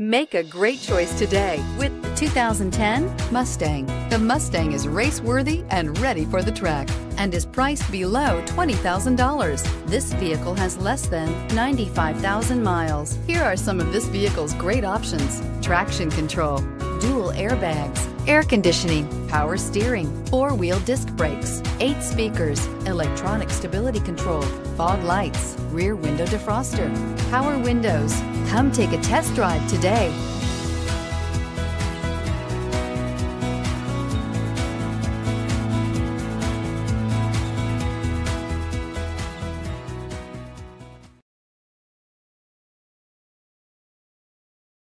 Make a great choice today with the 2010 Mustang. The Mustang is race-worthy and ready for the track and is priced below $20,000. This vehicle has less than 95,000 miles. Here are some of this vehicle's great options: traction control, dual airbags, air conditioning, power steering, four-wheel disc brakes, 8 speakers, electronic stability control, fog lights, rear window defroster, power windows. Come take a test drive today.